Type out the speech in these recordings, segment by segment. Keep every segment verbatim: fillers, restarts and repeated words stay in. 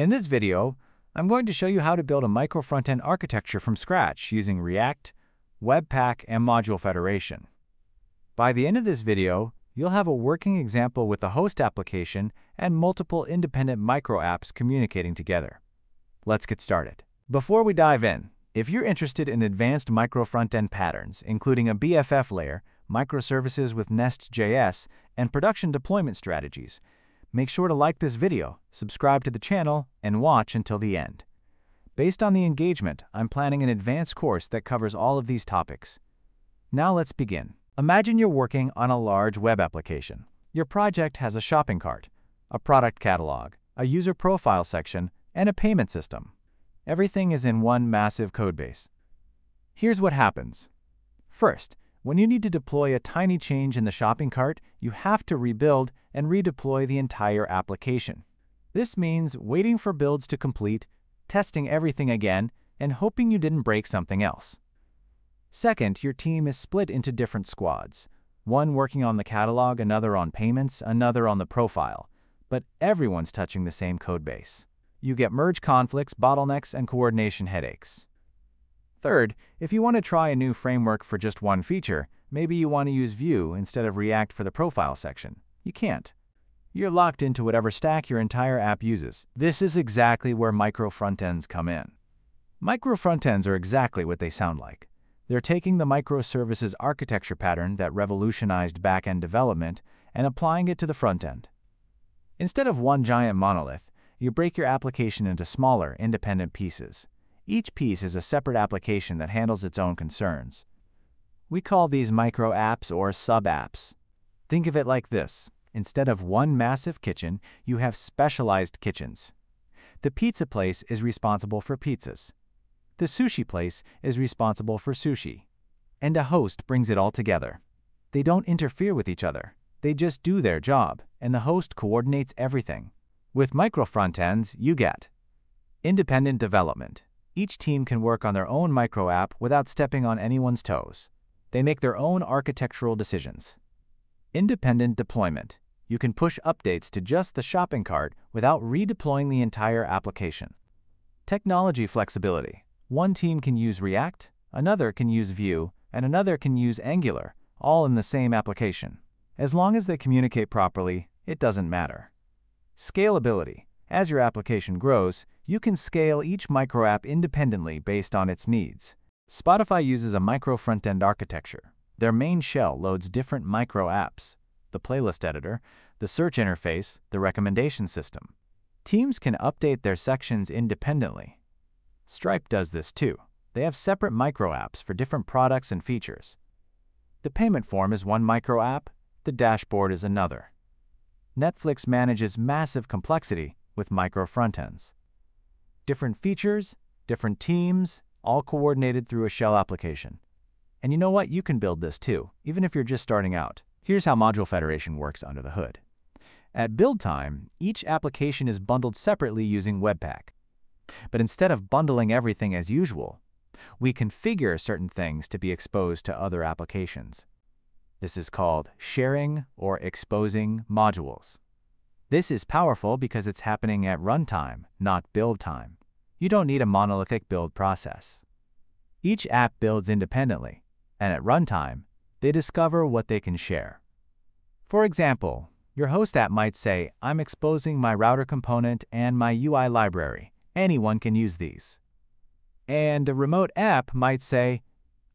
In this video, I'm going to show you how to build a micro frontend architecture from scratch using React, Webpack, and Module Federation. By the end of this video, you'll have a working example with a host application and multiple independent micro apps communicating together. Let's get started. Before we dive in, if you're interested in advanced micro frontend patterns, including a B F F layer, microservices with NestJS, and production deployment strategies, make sure to like this video, subscribe to the channel, and watch until the end. Based on the engagement, I'm planning an advanced course that covers all of these topics. Now let's begin. Imagine you're working on a large web application. Your project has a shopping cart, a product catalog, a user profile section, and a payment system. Everything is in one massive codebase. Here's what happens. First, when you need to deploy a tiny change in the shopping cart, you have to rebuild and redeploy the entire application. This means waiting for builds to complete, testing everything again, and hoping you didn't break something else. Second, your team is split into different squads, one working on the catalog, another on payments, another on the profile, but everyone's touching the same codebase. You get merge conflicts, bottlenecks, and coordination headaches. Third, if you want to try a new framework for just one feature, maybe you want to use Vue instead of React for the profile section. You can't. You're locked into whatever stack your entire app uses. This is exactly where micro frontends come in. Micro frontends are exactly what they sound like. They're taking the microservices architecture pattern that revolutionized back-end development and applying it to the front-end. Instead of one giant monolith, you break your application into smaller, independent pieces. Each piece is a separate application that handles its own concerns. We call these micro apps or sub-apps. Think of it like this. Instead of one massive kitchen, you have specialized kitchens. The pizza place is responsible for pizzas. The sushi place is responsible for sushi. And a host brings it all together. They don't interfere with each other. They just do their job, and the host coordinates everything. With micro frontends, you get independent development. Each team can work on their own micro app without stepping on anyone's toes. They make their own architectural decisions. Independent deployment. You can push updates to just the shopping cart without redeploying the entire application. Technology flexibility. One team can use React, another can use Vue, and another can use Angular, all in the same application. As long as they communicate properly, it doesn't matter. Scalability. As your application grows, you can scale each micro app independently based on its needs. Spotify uses a micro frontend architecture. Their main shell loads different micro apps, the playlist editor, the search interface, the recommendation system. Teams can update their sections independently. Stripe does this too. They have separate micro apps for different products and features. The payment form is one micro app, the dashboard is another. Netflix manages massive complexity with micro frontends. Different features, different teams, all coordinated through a shell application. And you know what? You can build this too, even if you're just starting out. Here's how Module Federation works under the hood. At build time, each application is bundled separately using Webpack. But instead of bundling everything as usual, we configure certain things to be exposed to other applications. This is called sharing or exposing modules. This is powerful because it's happening at runtime, not build time. You don't need a monolithic build process. Each app builds independently, and at runtime, they discover what they can share. For example, your host app might say, I'm exposing my router component and my U I library. Anyone can use these. And a remote app might say,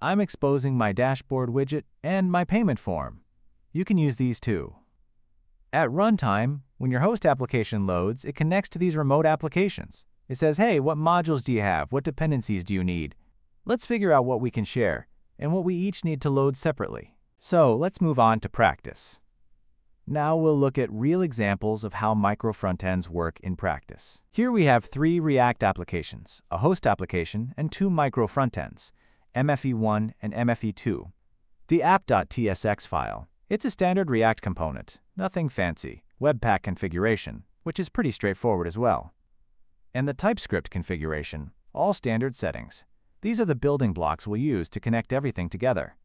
I'm exposing my dashboard widget and my payment form. You can use these too. At runtime, when your host application loads, it connects to these remote applications. It says, hey, what modules do you have? What dependencies do you need? Let's figure out what we can share and what we each need to load separately. So let's move on to practice. Now we'll look at real examples of how micro frontends work in practice. Here we have three React applications, a host application, and two micro frontends, M F E one and M F E two. The app.tsx file. It's a standard React component. Nothing fancy. Webpack configuration, which is pretty straightforward as well. And the TypeScript configuration, all standard settings. These are the building blocks we'll use to connect everything together.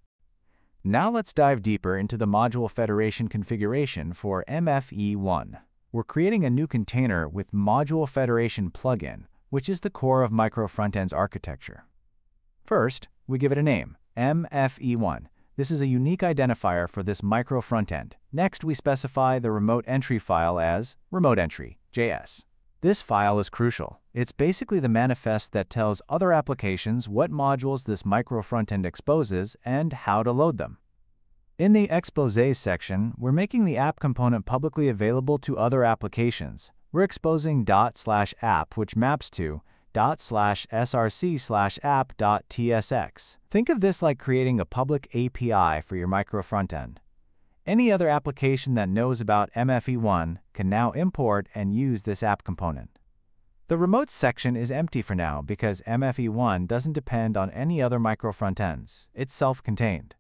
Now let's dive deeper into the module federation configuration for M F E one. we're creating a new container with Module Federation plugin, which is the core of micro frontend's architecture. First, we give it a name, M F E one. This is a unique identifier for this micro frontend. Next, we specify the remote entry file as remote entry dot J S. This file is crucial. It's basically the manifest that tells other applications what modules this micro frontend exposes and how to load them. In the exposes section, we're making the app component publicly available to other applications. We're exposing dot slash app, which maps to dot slash S R C slash app dot T S X. Think of this like creating a public A P I for your micro frontend. Any other application that knows about M F E one can now import and use this app component. The remote section is empty for now because M F E one doesn't depend on any other micro frontends. It's self-contained.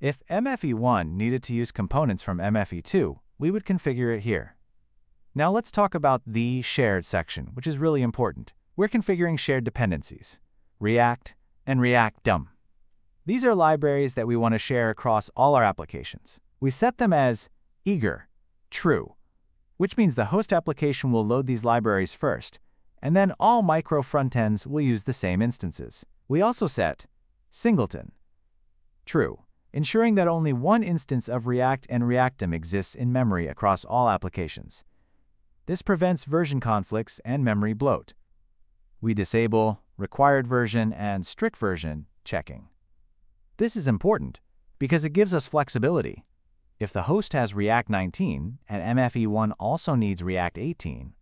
If M F E one needed to use components from M F E two, we would configure it here. Now let's talk about the shared section, which is really important. We're configuring shared dependencies, React and React D O M. These are libraries that we want to share across all our applications. We set them as eager, true, which means the host application will load these libraries first, and then all micro frontends will use the same instances. We also set singleton, true, ensuring that only one instance of React and React D O M exists in memory across all applications. This prevents version conflicts and memory bloat. We disable required version and strict version checking. This is important because it gives us flexibility. If the host has React nineteen and M F E one also needs React eighteen,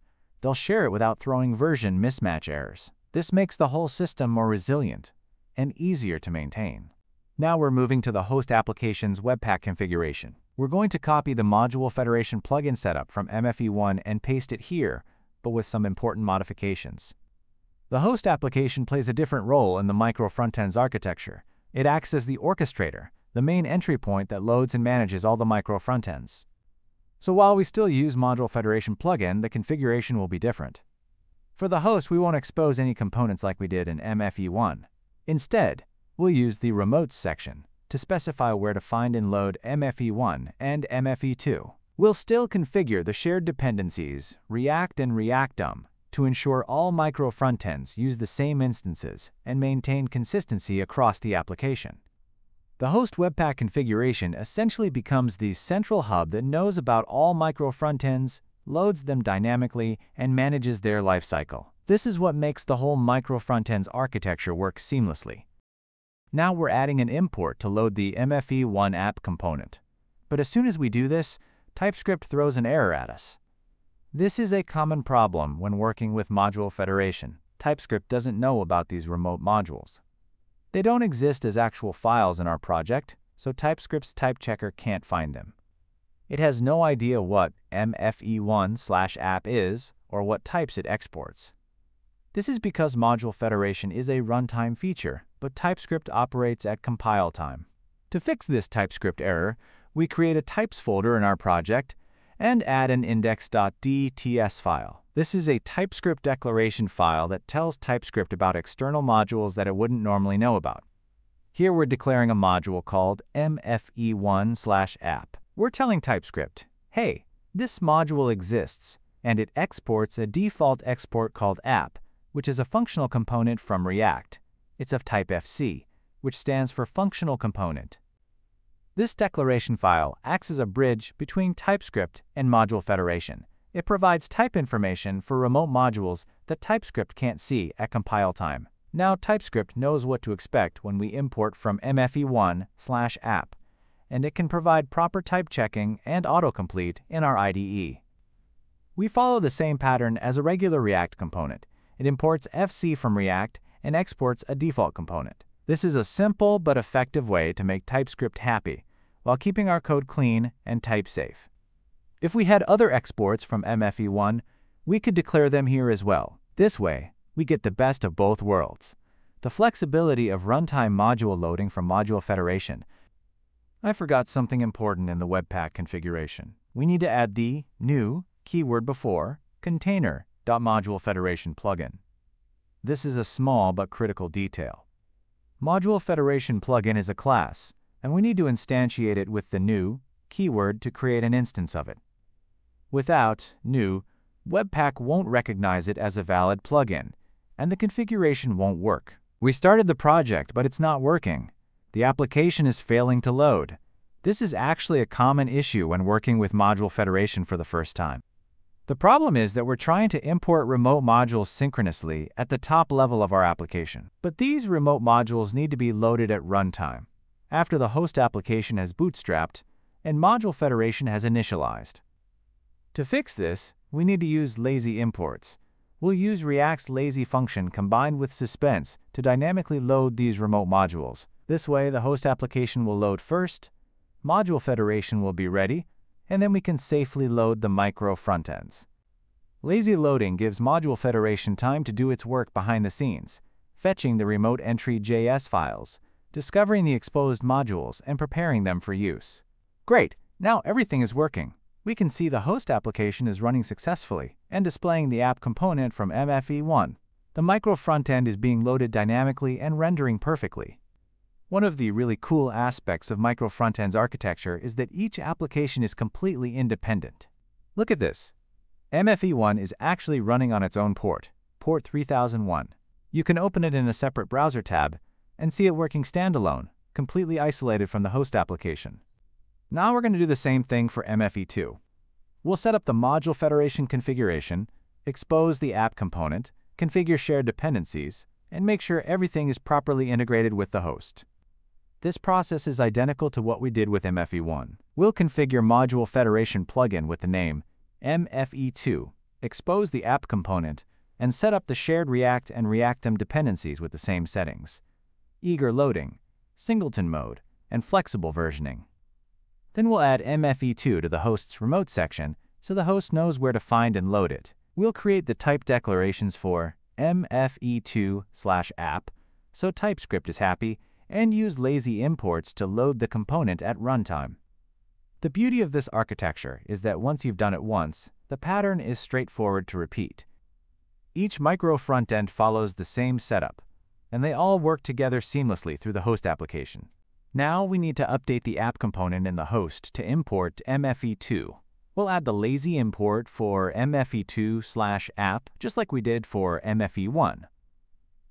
they'll share it without throwing version mismatch errors. This makes the whole system more resilient and easier to maintain. Now we're moving to the host application's Webpack configuration. We're going to copy the Module Federation plugin setup from M F E one and paste it here, but with some important modifications. The host application plays a different role in the micro frontend's architecture. It acts as the orchestrator, the main entry point that loads and manages all the micro frontends. So while we still use Module Federation plugin, the configuration will be different. For the host, we won't expose any components like we did in M F E one. Instead, we'll use the remotes section to specify where to find and load M F E one and M F E two. We'll still configure the shared dependencies, React and React D O M, to ensure all micro frontends use the same instances and maintain consistency across the application. The host Webpack configuration essentially becomes the central hub that knows about all micro frontends, loads them dynamically, and manages their lifecycle. This is what makes the whole micro frontends architecture work seamlessly. Now we're adding an import to load the M F E one app component. But as soon as we do this, TypeScript throws an error at us. This is a common problem when working with module federation. TypeScript doesn't know about these remote modules. They don't exist as actual files in our project, so TypeScript's type checker can't find them. It has no idea what M F E one slash app is or what types it exports. This is because module federation is a runtime feature, but TypeScript operates at compile time. To fix this TypeScript error, we create a types folder in our project and add an index dot D T S file. This is a TypeScript declaration file that tells TypeScript about external modules that it wouldn't normally know about. Here we're declaring a module called M F E one slash app. We're telling TypeScript, hey, this module exists, and it exports a default export called app, which is a functional component from React. It's of type F C, which stands for functional component. This declaration file acts as a bridge between TypeScript and module federation. It provides type information for remote modules that TypeScript can't see at compile time. Now TypeScript knows what to expect when we import from M F E one slash app, and it can provide proper type checking and autocomplete in our I D E. We follow the same pattern as a regular React component. It imports F C from React and exports a default component. This is a simple but effective way to make TypeScript happy, while keeping our code clean and type-safe. If we had other exports from M F E one, we could declare them here as well. This way, we get the best of both worlds, the flexibility of runtime module loading from module federation. I forgot something important in the Webpack configuration. We need to add the new keyword before container.module federation plugin. This is a small but critical detail. Module federation plugin is a class, and we need to instantiate it with the new keyword to create an instance of it. Without new, Webpack won't recognize it as a valid plugin, and the configuration won't work. We started the project, but it's not working. The application is failing to load. This is actually a common issue when working with Module Federation for the first time. The problem is that we're trying to import remote modules synchronously at the top level of our application. But these remote modules need to be loaded at runtime, after the host application has bootstrapped and Module Federation has initialized. To fix this, we need to use lazy imports. We'll use React's lazy function combined with suspense to dynamically load these remote modules. This way, the host application will load first, Module Federation will be ready, and then we can safely load the micro frontends. Lazy loading gives Module Federation time to do its work behind the scenes, fetching the remote entry J S files, discovering the exposed modules, and preparing them for use. Great, now everything is working. We can see the host application is running successfully and displaying the app component from M F E one. The micro frontend is being loaded dynamically and rendering perfectly. One of the really cool aspects of micro frontend's architecture is that each application is completely independent. Look at this. M F E one is actually running on its own port, port three thousand one. You can open it in a separate browser tab and see it working standalone, completely isolated from the host application. Now we're going to do the same thing for M F E two. We'll set up the Module Federation configuration, expose the app component, configure shared dependencies, and make sure everything is properly integrated with the host. This process is identical to what we did with M F E one. We'll configure Module Federation plugin with the name M F E two, expose the app component, and set up the shared React and React D M dependencies with the same settings: eager loading, singleton mode, and flexible versioning. Then we'll add M F E two to the host's remote section so the host knows where to find and load it. We'll create the type declarations for M F E two slash app so TypeScript is happy, and use lazy imports to load the component at runtime. The beauty of this architecture is that once you've done it once, the pattern is straightforward to repeat. Each micro frontend follows the same setup, and they all work together seamlessly through the host application. Now we need to update the app component in the host to import M F E two. We'll add the lazy import for M F E two slash app just like we did for M F E one.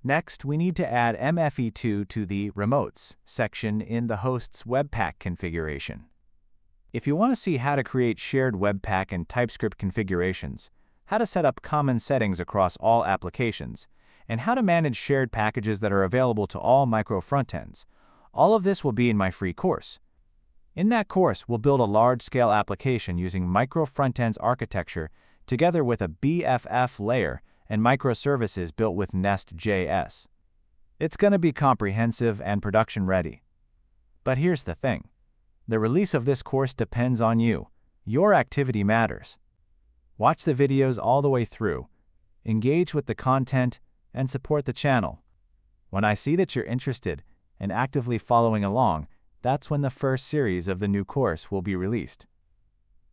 Next, we need to add M F E two to the Remotes section in the host's Webpack configuration. If you want to see how to create shared Webpack and TypeScript configurations, how to set up common settings across all applications, and how to manage shared packages that are available to all micro frontends, all of this will be in my free course. In that course, we'll build a large-scale application using micro frontend's architecture together with a B F F layer and microservices built with Nest J S. It's going to be comprehensive and production-ready. But here's the thing. The release of this course depends on you. Your activity matters. Watch the videos all the way through, engage with the content, and support the channel. When I see that you're interested and actively following along, that's when the first series of the new course will be released.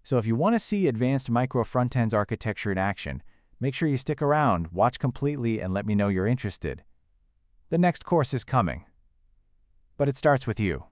So if you want to see advanced micro frontend's architecture in action, make sure you stick around, watch completely, and let me know you're interested. The next course is coming, but it starts with you.